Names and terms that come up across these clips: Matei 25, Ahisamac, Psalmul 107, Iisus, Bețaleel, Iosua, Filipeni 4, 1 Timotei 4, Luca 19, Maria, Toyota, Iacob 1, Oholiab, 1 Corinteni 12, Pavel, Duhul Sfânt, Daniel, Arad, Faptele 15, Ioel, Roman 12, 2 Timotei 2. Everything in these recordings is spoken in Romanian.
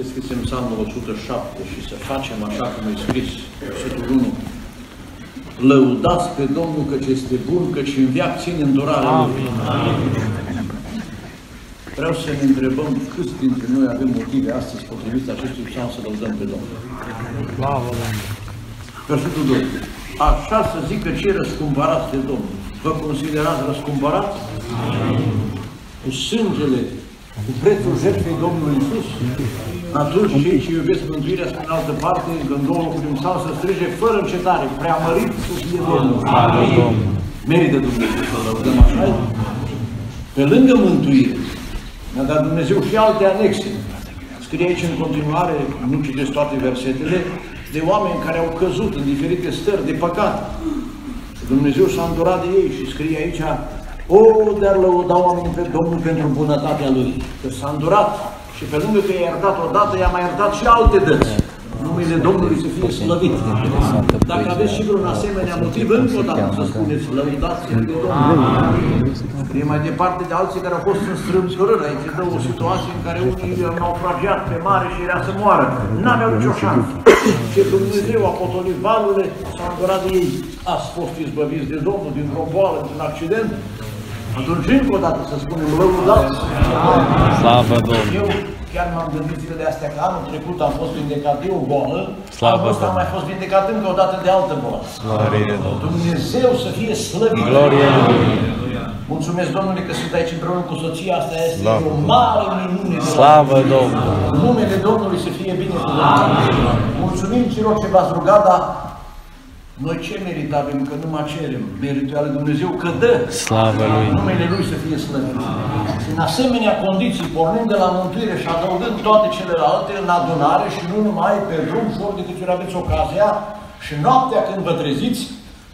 le scris în Psalmul 107 și să facem așa cum e scris, versetul 1. Lăudați pe Domnul căci este bun, căci în veac ține îndurarea Lui. Vreau să ne întrebăm câți dintre noi avem motive astăzi potrivit acestui psalm să lăudăm pe Domnul. Versetul 2. Așa să zică cei răscumpărați de Domnul. Vă considerați răscumpărați? Amin. Cu sângele, cu prețul jertfei Domnului Iisus. Atunci cei ce iubesc mântuirea spre în altă parte, că în două locuri în psalm să strige fără încetare, preamărit să fie Domnul. Amin. Merită Dumnezeu să lăudăm așa. Pe lângă mântuire, ne-a dat Dumnezeu și alte anexe. Scrie aici în continuare, nu citesc toate versetele, de oameni care au căzut în diferite stări de păcat. Dumnezeu s-a îndurat de ei și scrie aici, o, de-ar lăuda oamenii pe Domnul pentru bunătatea Lui. Că s-a îndurat și pe lângă că i-a iertat odată, i-a mai iertat și alte dăți. Numele Domnului să fie slăvit. Dacă aveți și vreun asemenea motiv, încă o dată să spuneți, lăudați pe Domnul. E mai departe de alții care au fost în strâmtorări. Aici dă o situație în care unii au naufragiat pe mare și era să moară. N-aveau nicio șansă. Și Dumnezeu a potolit valurile, s-a îndurat de ei. Ați fost izbăviți de Domnul dintr-o boală, dintr-un accident. Atunci încă o dată să spunem, lăudați pe Domnul. Chiar m-am gândit zilele astea că anul trecut am fost vindecat de o boală, am mai fost vindecat încă o dată de altă boală. Dumnezeu să fie slăvit! Mulțumesc Domnule că sunt aici împreună cu soția, asta este o mare minune. Slavă Domnului! Numele Domnului să fie binecuvântat! Mulțumim celor ce v-ați rugat, dar noi ce merit avem, că nu mai cerem. Meritul ale Dumnezeu că dă. Slavă Lui! Numele Lui să fie slăvit! În asemenea condiții, pornind de la mântuire și adăugând toate celelalte în adunare și nu numai pe drum, și ori de câte ori aveți ocazia, și noaptea când vă treziți,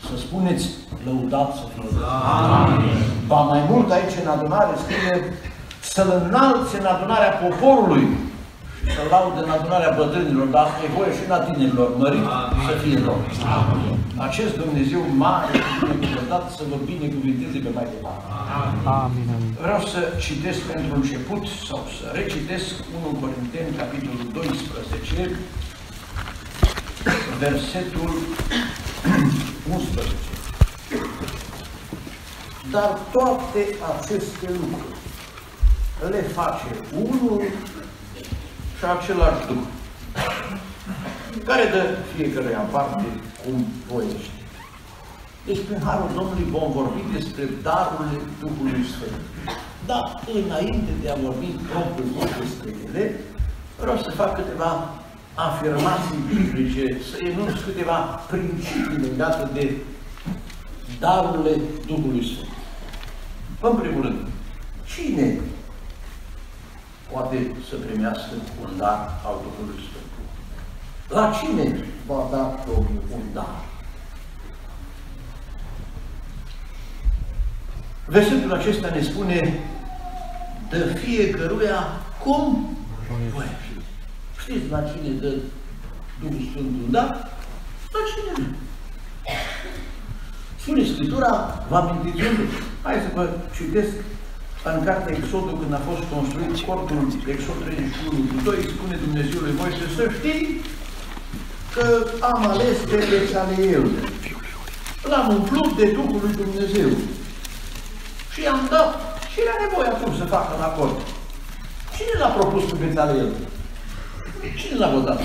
să spuneți, lăudați să fie. Amin! Ba mai mult aici în adunare scrie, să-L înalți în adunarea poporului și să-L laude în adunarea bătrânilor, dar asta e voie și la tinerilor, mărit să fie lor. Amin! Acest Dumnezeu mare să vă binecuvinteze pe mai departe. Amin. Vreau să citesc pentru început sau să recitesc 1 Corinteni, capitolul 12, versetul 11. Dar toate aceste lucruri le face unul și același Duh, care dă fiecăruia în parte cum voiește. Deci, prin Harul Domnului vom vorbi despre darurile Duhului Sfânt. Dar, înainte de a vorbi propriu despre ele, vreau să fac câteva afirmații biblice, să enunț câteva principii legate de darurile Duhului Sfânt. În primul rând, cine poate să primească un dar al Duhului Sfânt? La cine va da Domnul un dar? Versetul acesta ne spune, dă fiecăruia cum voiește. Știți la cine dă Duhul Sfântul, da? La cine nu? Spune Scriptura, vă amintiți unde? Hai să vă citesc în cartea Exodul, când a fost construit cortul, Exodul 31, 2, spune Dumnezeului Moise, să știi că am ales pe Bețaleel. L-am umplut de Duhul lui Dumnezeu. Și i-am dat. Și era nevoie acum să facă un acord. Cine l-a propus pe Bețaleel? Cine l-a votat?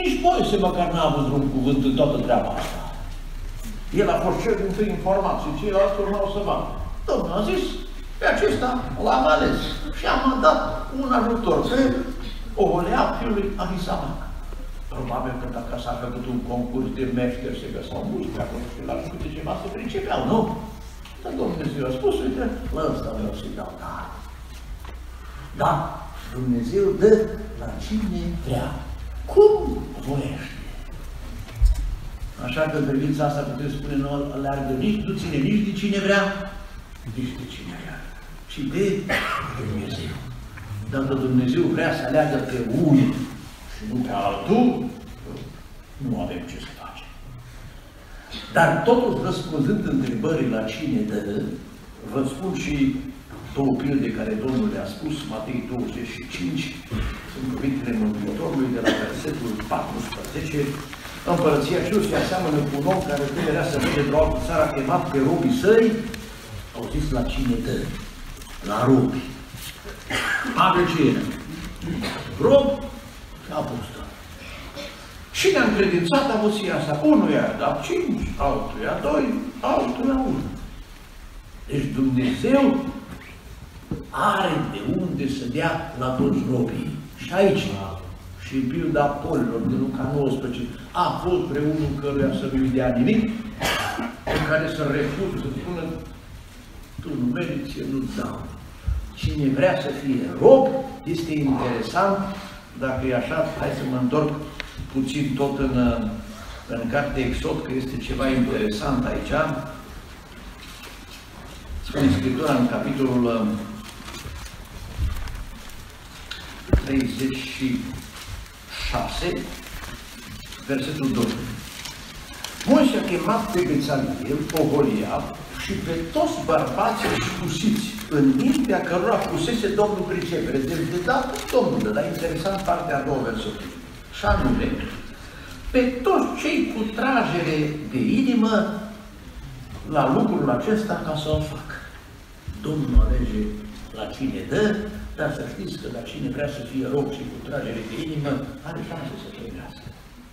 Nici Moise măcar n-a avut un cuvânt în toată treaba asta. El a fost cel dintâi informat și ceilalți urmau să facă. Domnul a zis, pe acesta l-am ales. Și am dat un ajutor pe Oholiab, fiul lui Ahisamac. Probabil că dacă s-a făcut un concurs de meșteri, se găsau mulți pe acolo și la câte ceva se principeau, nu? Dar Dumnezeu a spus, uite, la ăsta vreau să-i dau dar. Da, Dumnezeu dă la cine vrea, cum voiește. Așa că în privința asta putem spune, nu aleargă nici nu ține, nici de cine vrea, nici de cine vrea, ci de Dumnezeu. Dacă Dumnezeu vrea să aleagă pe unul și nu pe altul, nu avem ce să facem. Dar totuși, răspunzând întrebării la cine dă, vă spun și două pilde care Domnul le-a spus, Matei 25, sunt cuvintele Mântuitorului de la versetul 14, Împărăția Cerurilor seamănă cu un om care trebuia să merge de la altă țară, a chemat pe robii săi, au zis la cine dă? La robi. Pavel ce era? Rob și apostol. Și ne-a încredințat avoția asta. Unuia a dat 5, altuia 2, altuia 1. Deci Dumnezeu are de unde să dea la toți robii. Și aici, și pilda polilor din Luca 19, a fost vreunul căruia să nu-i dea nimic, în care să refuz, să spună, tu nu meriți, eu nu-ți dau. Cine vrea să fie rob, este interesant, dacă e așa, hai să mă întorc puțin tot în cartea Exod, că este ceva interesant aici. Spune Scriptura în capitolul 36, versetul 2. Moise a chemat pe Bețaleel, Oholiab și pe toți bărbații scusiți în limbia cărora pusese Domnul pricepere. Deci de dată Domnul dă, dar interesant partea a doua versetului. Și anume, pe toți cei cu tragere de inimă la lucrul acesta ca să o facă. Domnul alege la cine dă, dar să știți că la cine vrea să fie rob și cu tragere de inimă, are șanse să trăiască.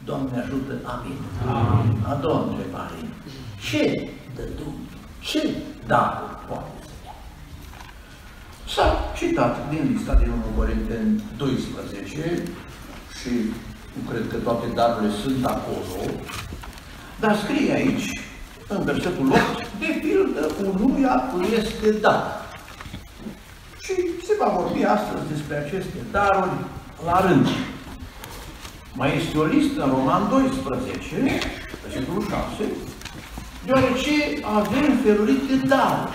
Doamne ajută, amin. Amin. A doua întrebare. Ce dă Domnul? Ce darul poate să dea? S-a citat din lista din 1 Corinteni 12 și nu cred că toate darurile sunt acolo, dar scrie aici, în versetul 8, de pildă, unuia este dat. Și se va vorbi astăzi despre aceste daruri la rând. Mai este o listă în Roman 12, versetul 6, deoarece avem felurite daruri.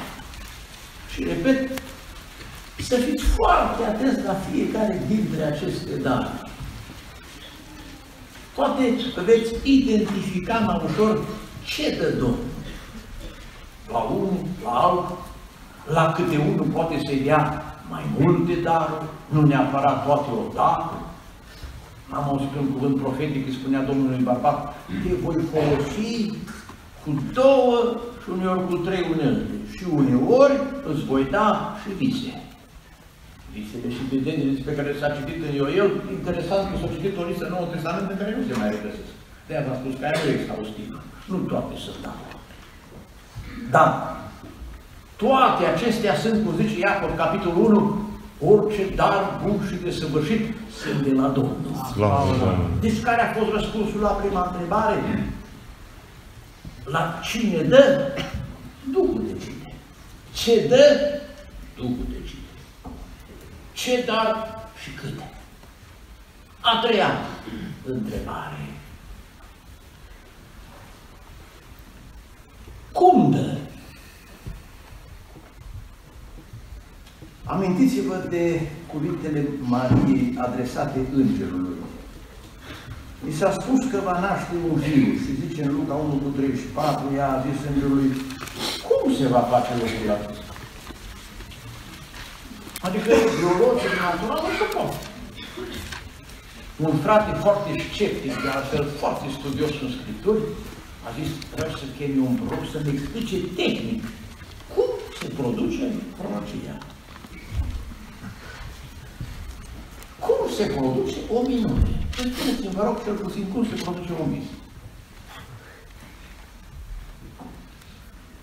Și repet, să fiți foarte atenți la fiecare dintre aceste daruri. Poate veți identifica mai ușor ce dă Domnul. La unul, la altul, la câte unul poate să-i dea mai multe daruri, nu neapărat toate odată. Am auzit un cuvânt profetic, îi spunea Domnului bărbat, te voi folosi cu două și uneori cu trei unelte. Și uneori îți voi da și vise. Visele și vedenile despre care s-a citit în Ioel, interesant că s-a citit o listă Nouă Testament în care nu se mai regăsesc. De-aia v-am spus că aia nu e exhaustivă. Nu toate sunt daruri. Dar toate acestea sunt, cum zice Iacob, capitolul 1, orice dar bun și desăvârșit sunt de la Domnul. Deci care a fost răspunsul la prima întrebare? La cine dă? Duhul decide. Ce dă? Duhul decide. Ce dar și câte? A treia întrebare. Cum dă? Amintiți-vă de cuvintele Mariei adresate Îngerului. I s-a spus că va naște un fiu și zice în Luca 1:34, ea a zis Îngerului, cum se va face lucrul acesta? Adică biologii naturală nu se poate. Un frate foarte sceptic, de altfel foarte studios în Scripturi, a zis, vreau să chemi un proroc să-mi explice tehnic cum se produce prorocia. Cum se produce o minune? Îmi spuneți, vă rog, cel puțin, cum se produce o minune?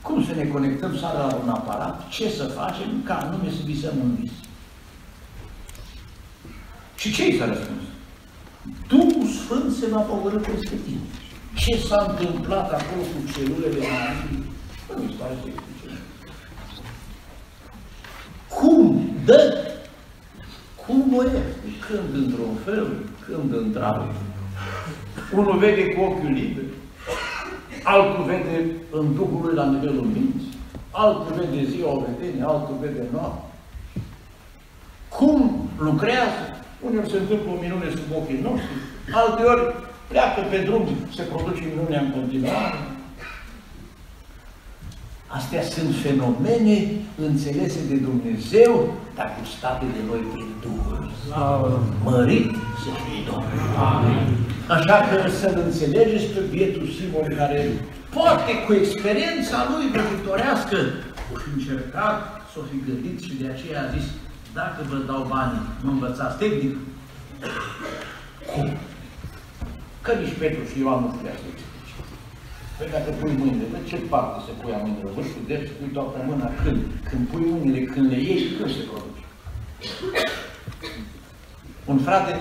Cum să ne conectăm sala la un aparat? Ce să facem ca anume să visăm un vis? Și ce i s-a răspuns? Duhul Sfânt se va pogorî peste tine. Ce s-a întâmplat acolo cu celulele Mariei? Nu mi se pare să explice. Cum dă? Cum o e? Când într-un fel, când într-altul. Unul vede cu ochiul liber, altul vede în Duhul lui la nivelul minții, altul vede ziua o vedenie, altul vede noapte. Cum lucrează? Uneori se întâmplă o minune sub ochii noștri, alteori pleacă pe drum, se produce minunea în continuare. Astea sunt fenomene înțelese de Dumnezeu, dar gustate de noi prin Duhul. Mărit să fie Domnul. Amin. Așa că să-l înțelegeți pe bietul Simon, care poate cu experiența lui văzitorească o fi încercat, s-o fi gândit și de aceea a zis, dacă vă dau banii, nu învățați tehnic? Cum? Că nici Petru și Ioan nu știa să-i explice. Păi dacă pui mâinile, de ce parte să pui a mâinile? Vă știu, deci pui toată mâna când? Când pui mâinile, când le iei, când se produce? Un frate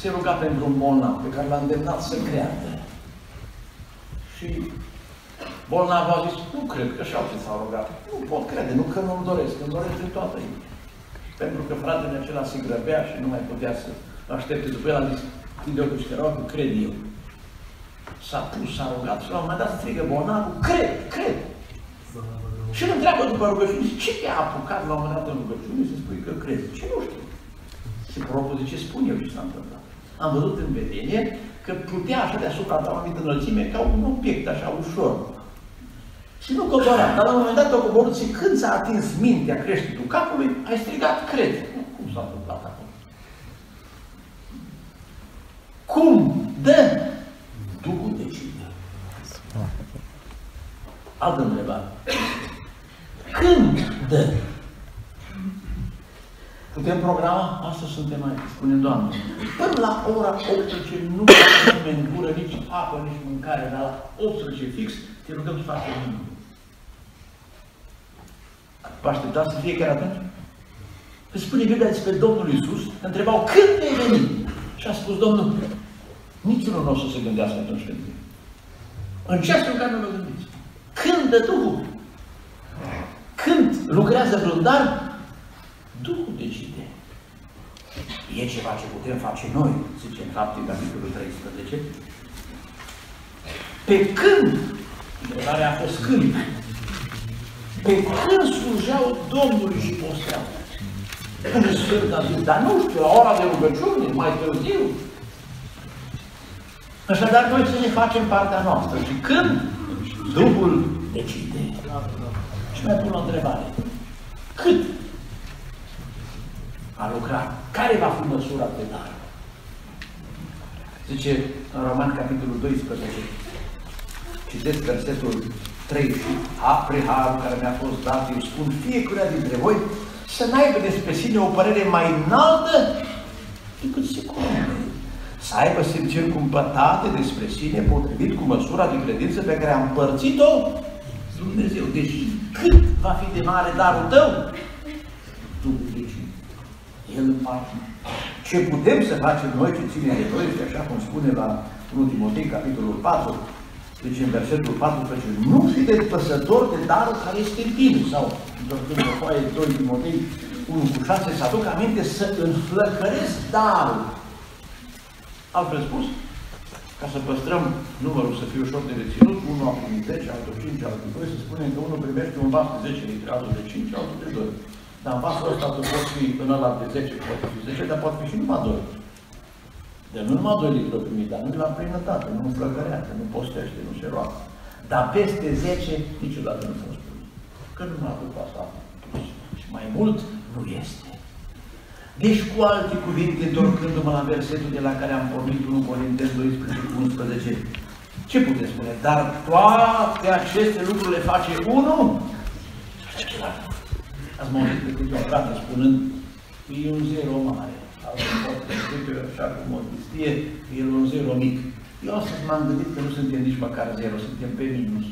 se ruga pentru un bolnav pe care l-a îndemnat să creadă. Și bolnavul a zis, nu cred că și alții s-au rugat. Nu pot crede, nu că nu-mi doresc, îmi doresc de toată ei. Pentru că fratele acela se grăbea și nu mai putea să aștepte. După el a zis, Ideocușterogul, cred eu. S-a pus, s-a rugat și la un moment dat strigă bolnavul, cred, cred. Și îl întreabă după rugăciune, zice, ce te-a apucat la un moment dat în rugăciune să spui că crezi? Ce nu știu. Se propune, zice, spun eu ce s-a întâmplat. Am văzut în vedenie că putea așa deasupra ta o anumită înălțime ca un obiect, așa, ușor. Și nu cobora, dar la un moment dat o coborât și când s-a atins mintea creștetul capului, ai strigat, cred. Cum s-a întâmplat acum? Cum dă? Duhul decide. Altă întrebare. Când dă? Putem programa? Astăzi suntem aici, spune Doamne. Până la ora 18 nu putem în gură, nici apă, nici mâncare, dar la 18 fix te rugăm să faci un lucru. Vă așteptați să fiecare atent? Îți spune Biblia despre Domnul Iisus, întrebau când vei veni? Și a spus Domnul, niciunul nu o să se gândească atunci când vine. În ceasul în care nu vă gândiți. Când dă Duhul? Când lucrează vreun dar? Duhul decide. E ceva ce putem face noi, zice în Fapte, capitolul 13. Pe când, întrebarea a fost când, pe când slujeau Domnului și posteau. Când Sfânt a zis, dar nu știu, la ora de rugăciune, mai târziu. Așadar, noi să ne facem partea noastră și când Duhul decide. Și mai pun o întrebare. Cât a lucrat? Care va fi măsura de dar? Zice în Roman, capitolul 12, citesc versetul 3, apre harul care mi-a fost dat, eu spun fiecare dintre voi, să n-aibă despre sine o părere mai înaltă decât se cuvine. Să aibă simțiri cumpătate despre sine, potrivit cu măsura de credință pe care a împărțit-o Dumnezeu. Deci cât va fi de mare darul tău? Dumnezeu. El îl face. Ce putem să facem noi, ce ține de noi, și așa cum spune la 1 Timotei, capitolul 4, deci în versetul 14, nu fi despăsător de darul care este în tine, sau în foaie 2 Timotei 1:6, să aduc aminte să înflăcăresc darul. Altfel spus, ca să păstrăm numărul să fie ușor de reținut, unul a primit 10, altul 5, altul 2, se spune că unul primește un vas de 10 litri, altul de 5, altul de 2. Dar în vasul ăsta tu poți fi în ăla de 10, poate fi 10, dar poate fi și numai 2. De nu numai 2 litri o primit, dar nu la plinătate, nu înflăcărează, nu postește, nu se roagă. Dar peste 10 niciodată nu poți spune. Că nu m-a avut asta plus. Și mai mult nu este. Deci, cu alte cuvinte, întorcându-mă la versetul de la care am pornit, 1 Corinteni 12, ce puteți spune? Dar toate aceste lucruri le face unul și celălalt. Ați mă auzit pe câte o frate spunând, e un zero mare. Altul poate zice așa cum o distie, e un zero mic. Eu astăzi m-am gândit că nu suntem nici măcar zero, suntem pe minus.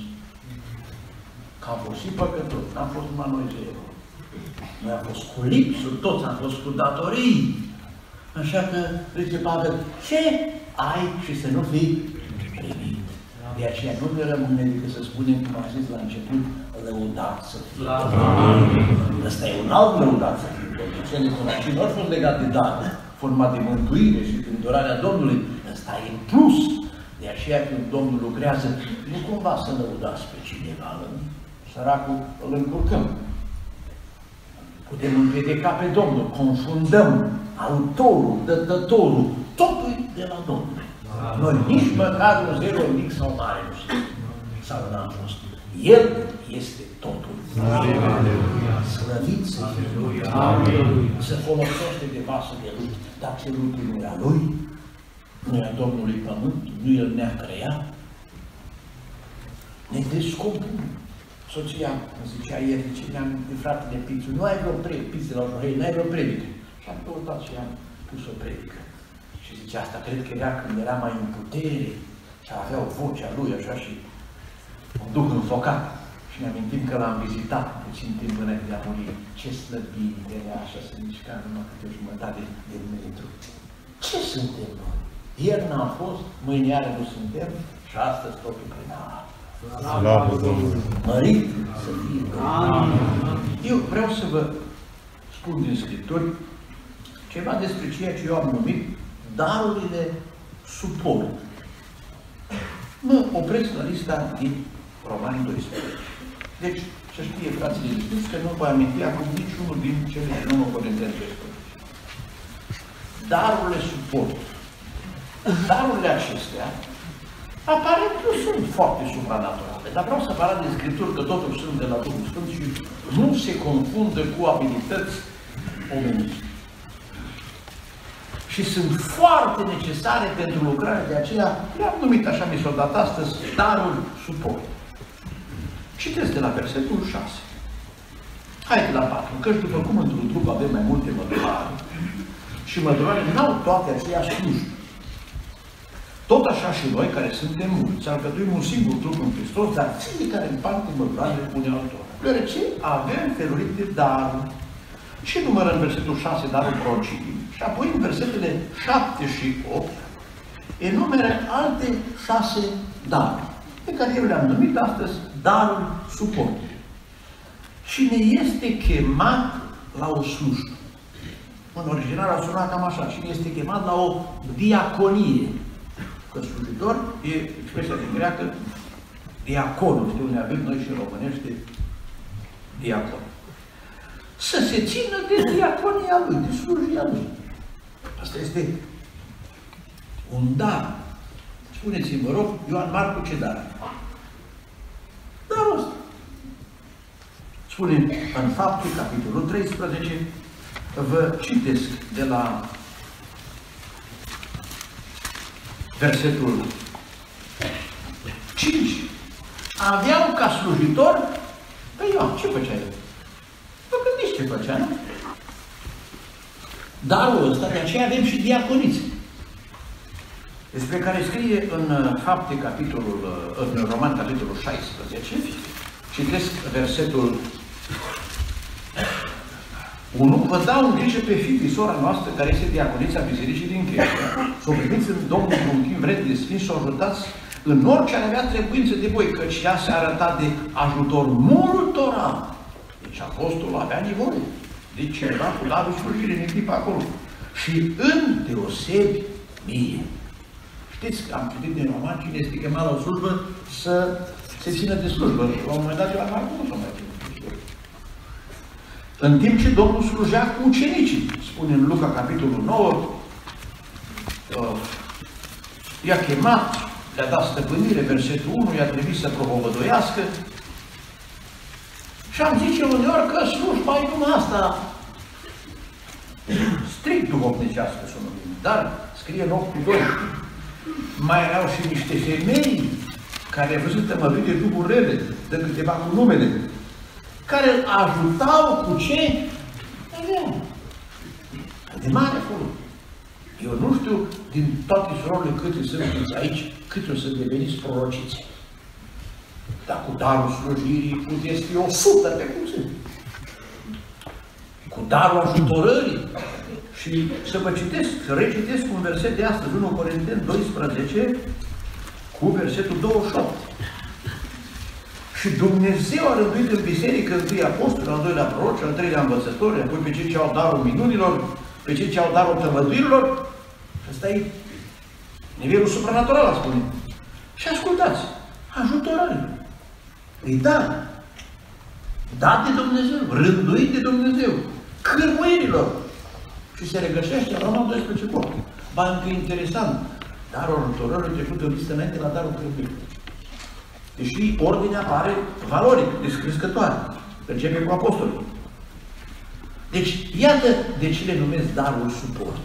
Că am fost și păcători, n-am fost numai noi zero. Noi am fost cu lipsuri, toți am fost cu datorii. Așa că, zice Pavel, ce ai și să nu fii primit? De aceea nu ne rămâne decât să spunem, cum am zis la început, lăudat să fii. Ăsta e un alt lăudat să fii. Cele cunoaștini ori fost legat de dar, forma de mântuire și îndurarea Domnului, ăsta e în plus. De aceea când Domnul lucrează, nu cumva să lăudați pe cineva, săracul îl încurcăm. Putem împiedica pe Domnul, confundăm autorul, dătătorul, totul de la Domnul. Noi nici măcar un zero mic sau mare nu știu, sau n-am fost. El este totul. Aleluia! Slăvit să fie Lui! Se folosește de vasă de Lui, dar cerutul nu era Lui, nu era Domnului Pământ, nu El ne-a creat. Ne descompun. Soția îmi zicea ieri, spuneam de fratele Pițu, nu ai vreo predică la Johei, nu ai vreo predică. Și am căutat și am pus o predică. Și zice, asta cred că era când era mai în putere și avea o vocea lui așa și un duh înfocat. Și ne amintim că l-am vizitat puțin timp înainte de a muri. Ce slăbire era așa, se mișca numai câte o jumătate de metru. Ce suntem noi? Ieri n-am fost, mâine iară nu suntem și astăzi totul prin alt. Slavă Domnului! Mărit să fie! Eu vreau să vă spun din Scripturi ceva despre ceea ce eu am numit darurile suport. Mă opresc la lista din Roman 12. Deci, să știe, frații de Iisus, că nu vă aminti acum niciunul din cele ce nu mă conectează. Darurile suport. Darurile acestea aparent nu sunt foarte supranaturale, dar vreau să vă arăt din Scripturi că totuși sunt de la Duhul Sfânt și nu se confundă cu abilități omenești. Și sunt foarte necesare pentru lucrarea, de aceea le-am numit așa, mi s-au dat astăzi, darul suport. Citesc de la versetul 6. Haide la 4. Căci după cum într-un trup avem mai multe mădulare și mădularele n-au toate aceleași slujbe. Tot așa și noi, care suntem mulți, alcătuim un singur trup în Hristos, dar fiecare în parte mădularele pune altora. Deoarece avem feluri de daruri. Și numărăm versetul 6, darul prorocii. Și apoi în versetele 7 și 8 enumeră alte 6 daruri, pe care eu le-am numit astăzi darul suport. Și ne este chemat la o slujbă. În original a sunat cam așa, și ne este chemat la o diaconie. Că slujitor e expresia din greacă diaconul, știu unde avem noi și în românește diacon. Să se țină de diaconia lui, de slujia lui. Asta este un dar. Spuneți-mi, vă rog, Ioan Marcu ce dar? Darul ăsta. Spune în Faptul, capitolul 13, vă citesc de la versetul 5. Aveau ca slujitor pe Ioan. Ce făcea el? Vă gândiți ce făcea, nu? Darul ăsta, de aceea avem și diaconiți, despre care scrie în Fapte, în Roman, capitolul 16, citesc versetul 1. Vă dau în grijă pe fiii sora noastră, care este diaconița bisericii din Chestia, să o primiți în Domnul cu un timp vred de sfinț, să o ajutați în orice ar avea trebuință de voi, căci ea se arăta de ajutor multora. Deci apostolul avea nevoie de cineva cu darul slujirii în clipa acolo. Și îndeosebi mie. Știți că am citit din Roman, cine este chemat la o slujbă să se țină de slujbă. La un moment dat, la Marcu nu s-o mai ținut de slujbă. În timp ce Domnul slujea cu ucenicii, spune în Luca, capitolul 9, i-a chemat, le-a dat stăpânire, versetul 1, i-a trebuit să propovăduiască. Și am zis eu uneori că slujba e numai asta, strict duhovnicească să o numim, dar scrie în 8:2. Mai erau și niște femei care văzută măvii de duhurile, de câteva cu numele, care îl ajutau cu ce? De mare acolo. Eu nu știu din toate surorile câte sunt aici, câte o să deveniți prorociți. Dar cu darul slujirii puteți fi 100 pe cum sunt. Cu darul ajutorării. Și să vă citesc, să recitesc un verset de astăzi, 1 Corinteni 12, cu versetul 28. Și Dumnezeu a rânduit în biserică întâi apostoli, al doilea proroci, al treilea învățători, apoi pe cei ce au darul minunilor, pe cei ce au darul tăvăduirilor. Asta e nivelul supranatural, a spune. Și ascultați, ajutorare. Îi da. Dat de Dumnezeu, rânduit de Dumnezeu, cârmuirilor. Și se regăsește la Roman 12 porc. Ba, încă interesant, darul ajutorării trecut de o listă înainte la darul cârmuirilor. Deci ordinea pare valoric, descrescătoare. Începe cu apostolii. Deci, iată de ce le numesc darul suport.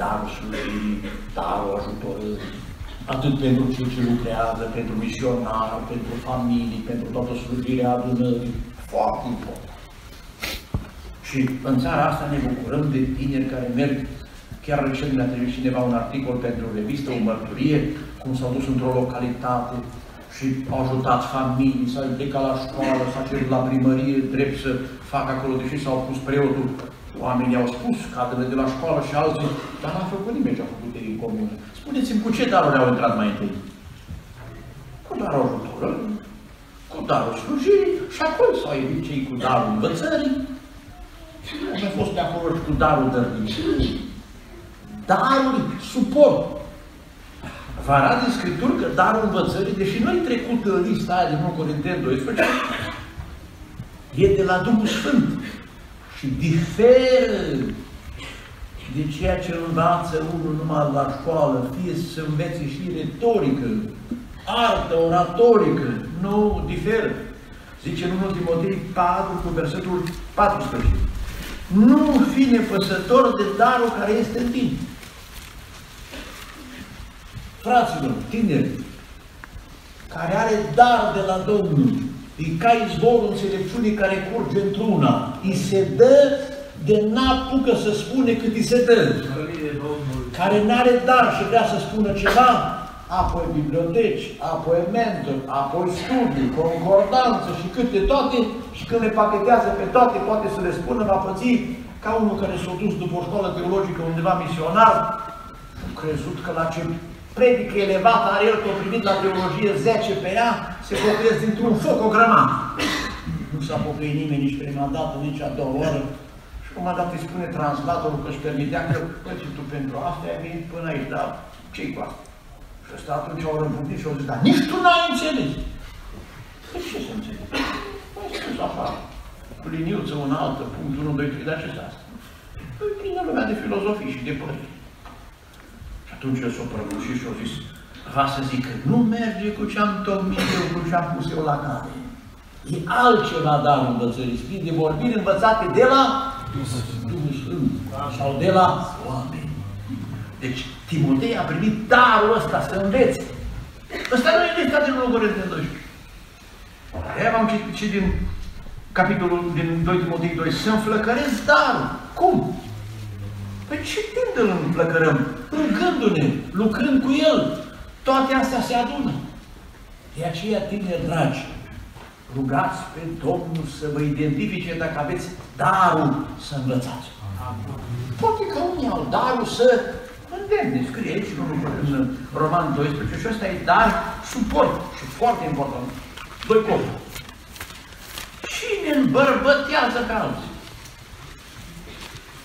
Darul slujirii, darul ajutorării. Atât pentru cei ce lucrează, pentru misionari, pentru familii, pentru toată slujirea adunării. Foarte important. Și în țara asta ne bucurăm de tineri care merg. Chiar recent mi-a trimis cineva un articol pentru o revistă, o mărturie, cum s-au dus într-o localitate și au ajutat familii, s-au plecat la școală, s-au cerut la primărie drept să facă acolo, deși s-au pus preotul. Oamenii au spus, cadrele de la școală și alții, dar n-a făcut nimeni ce a făcut ei în comună. Spuneți-mi, cu ce daruri au intrat mai întâi? Cu darul ajutorului, cu darul slujirii și apoi s-au ieșit cei cu darul învățării. Am fost pe acolo și cu darul dărniciei. Darul suport. Vă arată în Scripturi că darul învățării, deși nu e trecut în lista aia din 1 Corinteni 12, e de la Duhul Sfânt și diferă de ceea ce învață unul numai la școală, fie să învețe și retorică, artă, oratorică, nu diferă. Zice în 1 Timotei 4 cu versetul 14. Nu fi nepăsător de darul care este în tine. Fraților, tineri, care are dar de la Domnul, e ca izvorul înțelepciunii care curge într-una, îi se dă de n-apucă să spune cât îi se dă. Care n-are dar și vrea să spună ceva, apoi biblioteci, apoi mentor, apoi studii, concordanță și câte toate, și când le pachetează pe toate, poate să le spună, va păți ca unul care s-a dus după o școală teologică undeva misionar, am crezut că la ce predică elevată are el, că a primit la teologie 10 pe ea, se pocăiesc dintr-un foc o grămadă. Nu s-a pocăit nimeni nici prima dată, nici a doua oră. Și cum a dat îi spune translatorul că își permitea că, păi, tu pentru asta ai venit până aici, dar ce-i cu asta? Și ăsta atunci au răbunit și au zis, dar nici tu n-ai înțeles. Păi ce să înțeleg? Păi spus afară, cu liniuță, una altă, punct 1, 2, 3, dar ce-s asta? Păi plină lumea de filozofii și de părere. Și atunci eu s-o prăbușit și au zis, va să zic că nu merge cu ce-am tocmit eu, cu ce-am pus eu la cale. E altceva darul învățării, spune de vorbiri învățate de la Duhul Sfânt sau de la oameni. Deci Timotei a primit darul ăsta să învețe. Ăsta nu e lista din 1 Corinteni 12. Aia v-am citit și din capitolul din 2 Timotei 2. Să înflăcăresc darul. Cum? Păi ce timp de îl înflăcărăm? Rugându-ne, lucrând cu el. Toate astea se adună. De aceea, tineri dragi, rugați pe Domnul să vă identifice dacă aveți darul să învățați. Poate că unii au darul să îndemne, scrie aici în Roman 12 și ăsta e dar suport și foarte important. Doi copii. Cine îmbărbătează ca alții?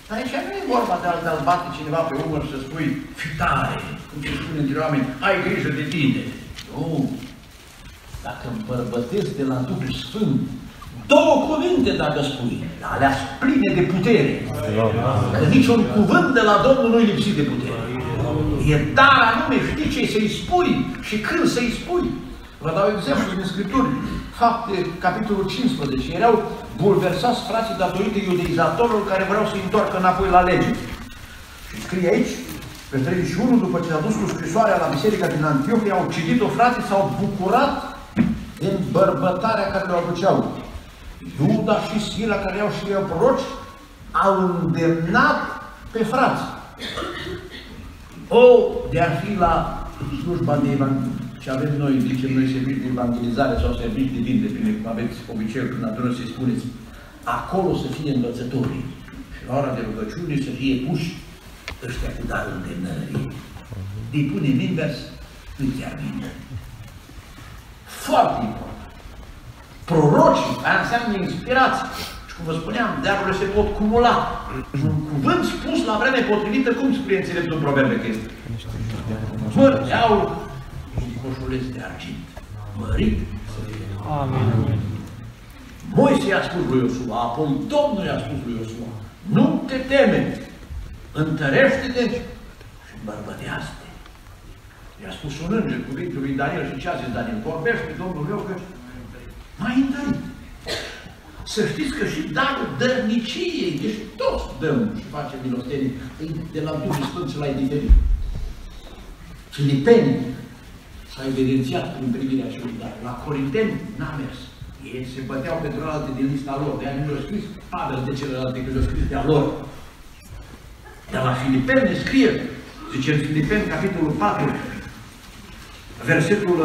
Dar aici nu e vorba de a-l bate cineva pe umăr să spui fitare, cum se spune între oameni, ai grijă de tine. Nu. Dacă îmbărbătezi de la Duhul Sfânt, două cuvinte dacă spui, dar alea sunt pline de putere. Că niciun cuvânt de la Domnul nu-i lipsit de putere. E dar anume, știi ce să-i spui și când să-i spui. Vă dau exemplu din Scripturi. Fapte, capitolul 15. Erau bulversați frații datorită iudeizatorilor care vreau să-i întoarcă înapoi la lege. Și scrie aici, pe 31, după ce a dus cu scrisoarea la biserica din Antiohia, au citit-o frații, s-au bucurat de îmbărbătarea care le aduceau. Iuda și Sila, care i-au și ei proroci, au îndemnat pe frați. O, de-ar fi la slujba de evanghelie. Și avem noi, zicem noi, servici de evangelizare sau servici de din, depinde cum aveți obiceiul când adună să-i spuneți. Acolo să fie învățătorii și la ora de rugăciune să fie puși ăștia cu darul îndemnării. Îi punem invers, nu-i chiar bine. Foarte important. Prorocii, aia înseamnă inspirați. Și cum vă spuneam, darurile se pot cumula. Un cuvânt spus la vreme potrivită, cum scrie înțeleptul în Proverbe că este? Mărți au un coșuleț de argint, mărit să fie. Amin. Moise i-a spus lui Iosua, apoi Domnul i-a spus lui Iosua, nu te teme, întărește-te și îmbărbătează-te. I-a spus un înger cuvintul lui Daniel și ce a zis Daniel? Vorbește, Domnul meu, că mai întâi. Să știți că și darul dărniciei, deci toți dăm și facem milostenie, de la Duhul Sfânt se l-ai diferit. Filipeni s-a evidențiat prin privirea celui dar. La Corinteni n-a mers. Ei se băteau pe celelalte din lista lor, de-aia nu le-a scris Pavel de celelalte, că le-a scris de-a lor. Dar la Filipeni ne scrie, zice în Filipeni, capitolul 4, versetul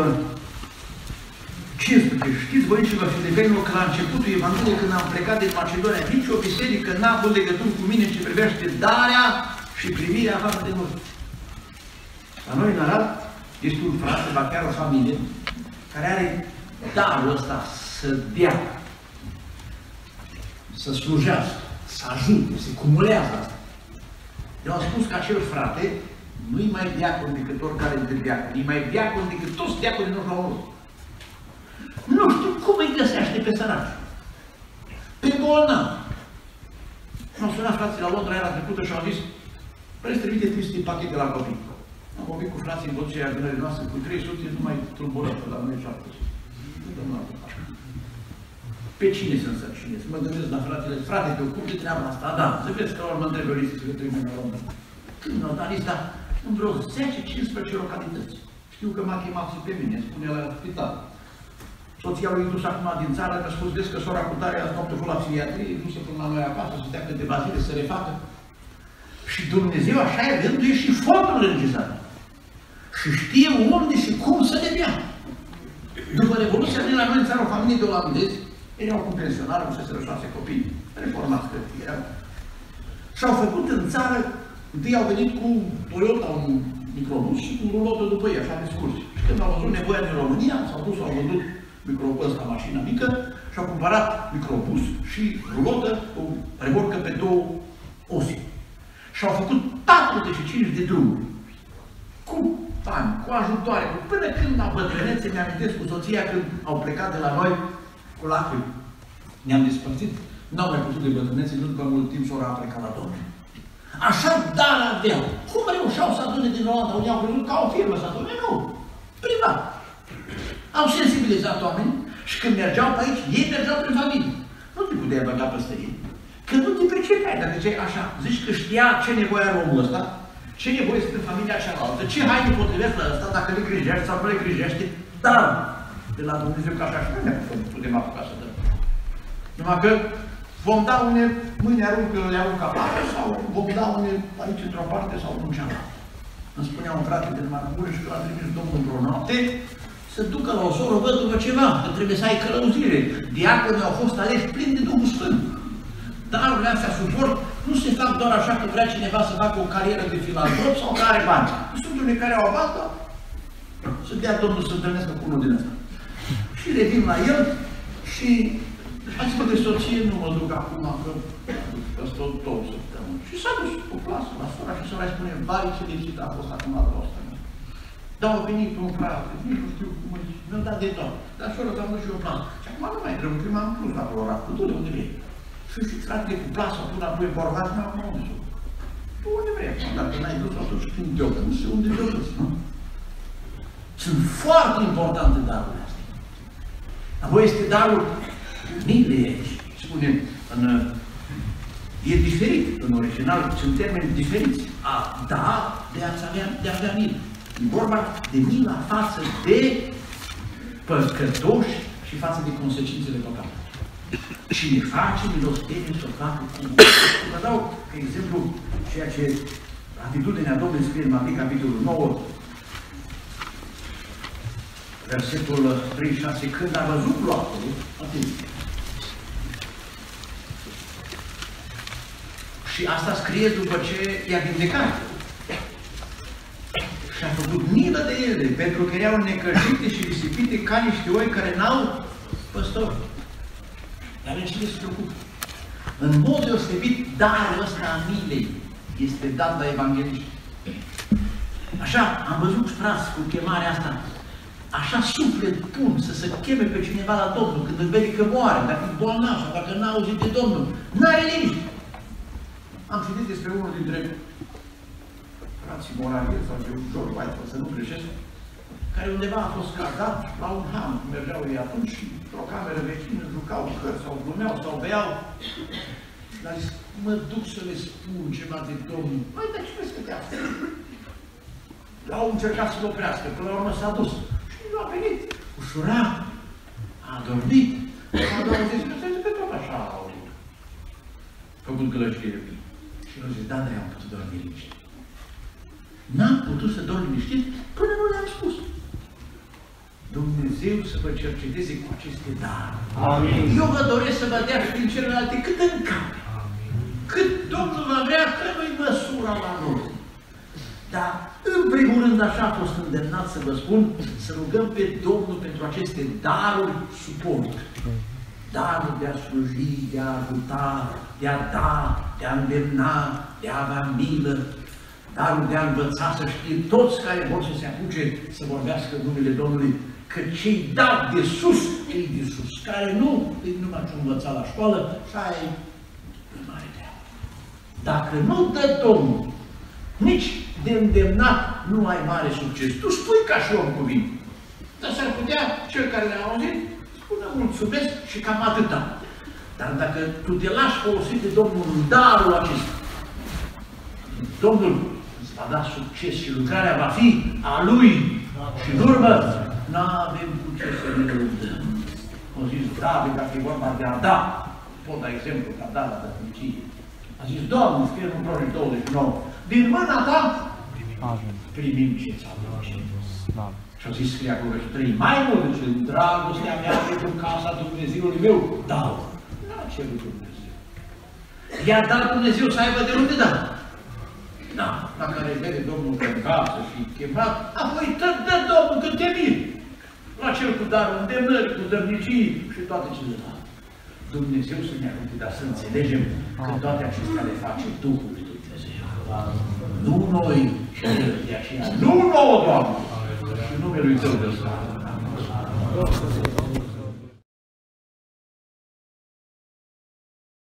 15. Știți, băieților filipenilor, că la începutul Evangheliei, când am plecat din Macedonia, nici o biserică n-a avut legătură cu mine ce privește darea și primirea față de noi. La noi, în Arad, este un frate, dar chiar o familie, care are darul ăsta să dea, să slujească, să ajute, să cumulează asta. Eu am spus că acel frate nu-i mai diacon decât oricare dintre diaconi, e mai diacon decât toți diaconii noștri la unul. Nu știu cum îi găsește pe săraci, pe bolnav. M-au sunat frații la Londra era trecută și au zis, vreți trimite 300 pachete la copii. Am vorbit cu frații în vocea adunării noastre, cu 300 nu mai tulburătă la mine și altă. Pe cine să însărcinezi? Mă gândesc la fratele, frate, te ocupi de treaba asta, da, să vezi că la urmă mă întreb o listă, să vă trebuie la urmă. Când au dat lista, în vreo 10-15 localități. Știu că m-a chemat și pe mine, spune la spital. Soția lui dus acum din țară, mi-a spus, vezi că sora cu tare a fost la psihiatrie, dusă până la noi acasă, să stea câteva zile să refacă. Și Dumnezeu așa e gândul, e și fondul regizat. Și știe unde și cum să le dea. După Revoluția, din la noi în țară, o familie de olandezi, erau cu pensionarul, cu 6-6 copii, reformați că erau. Și-au făcut în țară, întâi au venit cu Toyota, un microbus și cu rulotă după ei, așa de scurs. Și când au văzut nevoia din România, s-au dus, au văzut microbus la mașina mică și au cumpărat microbus și rulotă, o remorcă pe două osi. Și-au făcut 45 de drumuri. Cu bani, cu ajutoare, până când la bătrânețe, mi-amintesc cu soția când au plecat de la noi, cu lacul. Ne-am despărțit, n-au mai putut de bătrânețe, nu după mult timp sora a plecat la Domnul. Așa dar aveau. Cum reușeau să adune din Olanda? Unii au crezut ca o firmă să adune? Nu. Privat. Au sensibilizat oamenii și când mergeau pe aici, ei mergeau prin familie. Nu te puteai băga peste ei. Că nu te percepeai, dacă ziceai așa. Zici că știa ce nevoie are omul ăsta, ce nevoie este în familia cealaltă, ce haine potrivești la ăsta, dacă le grijești sau nu le grijești, dar de la Dumnezeu, că așa și nu ne-am putem apuca să dăm. Numai că vom da une, mâine aruncă, le aruncă afară, sau vom da une aici într-o parte sau în cealaltă. Îmi spunea un frate de Marabure și că l-a trimis Domnul într-o noapte să ducă la o soră, văd după ceva, că trebuie să ai călăuzire. Diaconii au fost aleși plini de Duhul Sfânt. Darurile astea suport nu se fac doar așa că vrea cineva să facă o carieră de filantrop sau că are bani. Sunt unii care au bani, dar să dea Domnul să întâlnească cu unul din ăsta. Și revin la el și a zis, de soție, nu mă duc acum, că asta o două săptămâni. Și s-a dus o plasă la sora și sora îi spune, bari, ce lipsit a fost acum la asta. Dar au venit un frate, nici nu știu cum îi zice, mi-a dat de doar. Dar sora s-a dus și o plasă. Și acum nu mai trebuie, m-am pus la colorat, cu tot de unde vrei. Și știți, fratele, cu plasă, tu înapoi, borgat, n-am ajuns. Tu unde vrei acum, dacă n-ai dus, atunci când te-o dus, unde te-o dus, nu? Sunt foarte importante darurile astea. Apoi este darul milei aici. Spune, e diferit în original, sunt termeni diferiți. A da, de a avea milă. E vorba de mila față de păcătoși și față de consecințele păcatului. Cine face milostenie să o facă cu milostenie. Vă dau, de exemplu, ceea ce atitudinea Domnului scrie în Matei, capitolul 9, versetul 36, când a văzut gloapele, atenție. Și asta scrie după ce i-a vindecat. Și a făcut milă de ele, pentru că erau necăjite și risipite ca niște oi care n-au păstori. Dar în cine se preocupă? În mod deosebit, darul ăsta a milei este dat la evangheliști. Așa, am văzut frați cu chemarea asta. Așa suflet pun să se cheme pe cineva la Domnul, când îl vede că moare, dacă e bolnav sau dacă n-a auzit de Domnul. N-are liniște. Am citit despre unul dintre frații Moravie sau George White, să nu greșesc, care undeva a fost cazat la un ham. Mergeau ei atunci și într-o cameră vecină jucau cărți sau glumeau sau beau. Dar zic, mă duc să le spun ceva de Domnul. Măi, dar ce vreți că te aferi? L-au încercat să-l oprească, până la urmă s-a dus. Și nu a venit. Ușurat. A dormit. S-a dormit. Nu se zice că tot așa a auzit. Făcut gălășire. Și nu zic, da, dar i-am putut dormi liniștit. N-am putut să dormi liniștit până nu le-am spus. Dumnezeu să vă cerceteze cu aceste daruri. Amin. Eu vă doresc să vă dea și din celelalte cât în cap. Cât Domnul va vrea, trebuie măsura la noi. Dar, în primul rând, așa a fost îndemnat să vă spun, să rugăm pe Domnul pentru aceste daruri suport. Darul de a sluji, de a ajuta, de a da, de a îndemna, de a avea milă. Darul de a învăța, să știe toți care vor să se apuce să vorbească numele Domnului, că cei dat de sus, ei de sus, care nu, ei numai ce învăța la școală, și aia e mare treabă. Dacă nu dă Domnul, nici de îndemnat nu ai mare succes. Tu spui ca și om cuvinte, dar s-ar putea cel care le-a auzit spună mulțumesc și cam atâta. Dar dacă tu te lași folosit de Domnul darul acesta, Domnul îți va da succes și lucrarea va fi a Lui și în urmă n-avem cu ce să ne luptăm. A zis David, dacă e vorba de a da, pot da exemplu ca da la dărnicie. A zis, Doamne, scrie în Cronici 29, din mâna ta primim ce ți-a dat. Și a zis, scrie acolo și trei, mai mult, zice, dragostea mea pentru casa Dumnezeului meu, dau. N-a cerut Dumnezeu. I-a dat Dumnezeu să aibă de unde da. Da, la care vede Domnul pe casă și chemat, apoi dă Domnul când te miri. La cel cu darul îndemnării, cu dărnicii și toate celelalte. Dumnezeu să ne ajute, dar să înțelegem că toate acestea le face Duhul lui Dumnezeu. Nu noi și de aceea. Nu nouă, Doamne! Și numele Lui Tău de slavă.